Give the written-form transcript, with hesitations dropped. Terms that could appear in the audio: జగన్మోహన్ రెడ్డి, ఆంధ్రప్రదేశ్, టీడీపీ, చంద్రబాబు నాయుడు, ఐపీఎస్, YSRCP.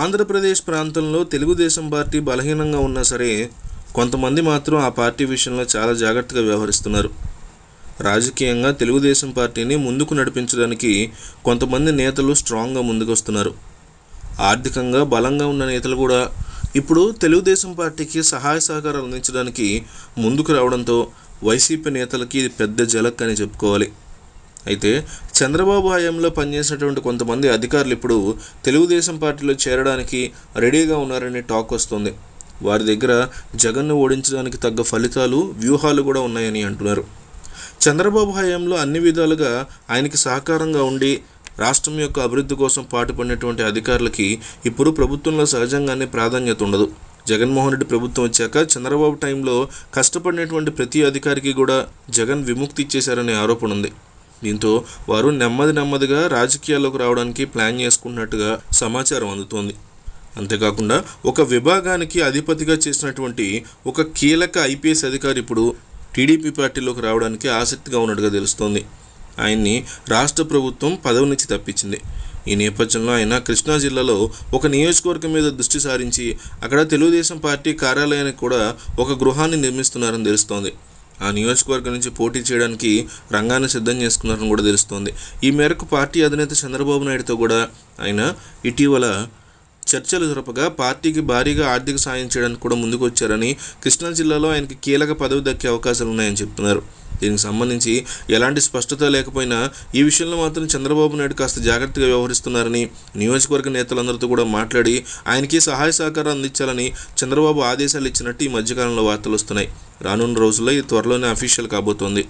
ఆంధ్రప్రదేశ్ ప్రాంతంలో తెలుగుదేశం పార్టీ బలహీనంగా ఉన్నా సరే కొంతమంది మాత్రం ఆ పార్టీ విషయంలో చాలా జాగృతగా వ్యవహరిస్తున్నారు. రాజకీయంగా తెలుగుదేశం పార్టీని ముందుకు నడిపించడానికి కొంతమంది నేతలు స్ట్రాంగ్గా ముందుకొస్తున్నారు. ఆర్థికంగా బలంగా ఉన్న నేతలు కూడా ఇప్పుడు తెలుగుదేశం పార్టీకి సహాయ సహకారాలు అందించడానికి ముందుకు రావడంతో వైసీపీ నేతలకి ఇది పెద్ద జలక్ అని చెప్పుకోవాలి. అయితే చంద్రబాబు హయాంలో పనిచేసినటువంటి కొంతమంది అధికారులు ఇప్పుడు తెలుగుదేశం పార్టీలో చేరడానికి రెడీగా ఉన్నారని టాక్ వస్తుంది. వారి దగ్గర జగన్ను ఓడించడానికి తగ్గ ఫలితాలు వ్యూహాలు కూడా ఉన్నాయని అంటున్నారు. చంద్రబాబు హయాంలో అన్ని విధాలుగా ఆయనకి సహకారంగా ఉండి రాష్ట్రం యొక్క అభివృద్ధి కోసం పాటుపడినటువంటి అధికారులకి ఇప్పుడు ప్రభుత్వంలో సహజంగానే ప్రాధాన్యత ఉండదు. జగన్మోహన్ రెడ్డి ప్రభుత్వం వచ్చాక చంద్రబాబు టైంలో కష్టపడినటువంటి ప్రతి అధికారికి కూడా జగన్ విముక్తి ఇచ్చేశారనే ఆరోపణ ఉంది. దీంతో వారు నెమ్మదిగా రాజకీయాల్లోకి రావడానికి ప్లాన్ చేసుకున్నట్టుగా సమాచారం అందుతోంది. అంతేకాకుండా ఒక విభాగానికి అధిపతిగా చేసినటువంటి ఒక కీలక ఐపీఎస్ అధికారి ఇప్పుడు టీడీపీ పార్టీలోకి రావడానికి ఆసక్తిగా ఉన్నట్టుగా తెలుస్తోంది. ఆయన్ని రాష్ట్ర ప్రభుత్వం పదవి నుంచి తప్పించింది. ఈ నేపథ్యంలో ఆయన కృష్ణా జిల్లాలో ఒక నియోజకవర్గం మీద దృష్టి సారించి అక్కడ తెలుగుదేశం పార్టీ కార్యాలయానికి కూడా ఒక గృహాన్ని నిర్మిస్తున్నారని తెలుస్తోంది. ఆ నియోజకవర్గం నుంచి పోటీ చేయడానికి రంగాన్ని సిద్ధం చేసుకున్నారని కూడా తెలుస్తోంది. ఈ మేరకు పార్టీ అధినేత చంద్రబాబు నాయుడుతో కూడా ఆయన ఇటీవల చర్చలు జరపగా పార్టీకి భారీగా ఆర్థిక సాయం చేయడానికి కూడా ముందుకు వచ్చారని, కృష్ణా జిల్లాలో ఆయనకి కీలక పదవి దక్కే అవకాశాలు ఉన్నాయని చెప్తున్నారు. దీనికి సంబంధించి ఎలాంటి స్పష్టత లేకపోయినా ఈ విషయంలో మాత్రం చంద్రబాబు నాయుడు కాస్త జాగ్రత్తగా వ్యవహరిస్తున్నారని, నియోజకవర్గ నేతలందరితో కూడా మాట్లాడి ఆయనకి సహాయ సహకారం అందించాలని చంద్రబాబు ఆదేశాలు ఇచ్చినట్టు ఈ మధ్యకాలంలో వార్తలు వస్తున్నాయి. రానున్న రోజుల్లో ఇది త్వరలోనే అఫీషియల్ కాబోతోంది.